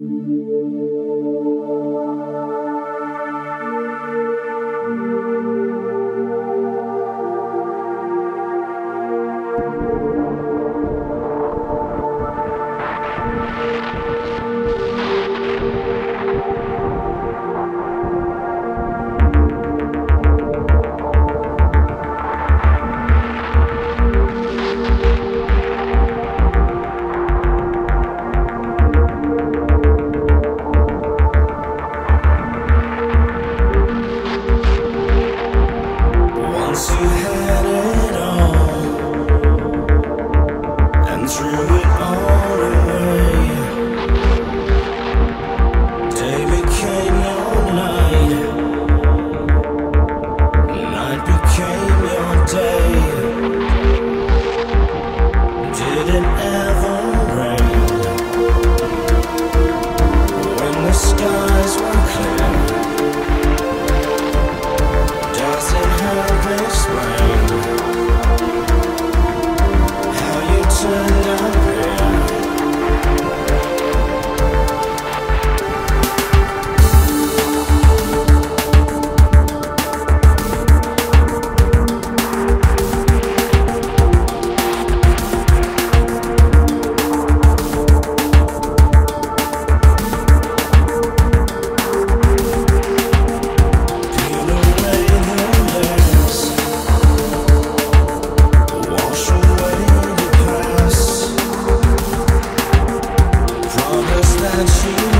That you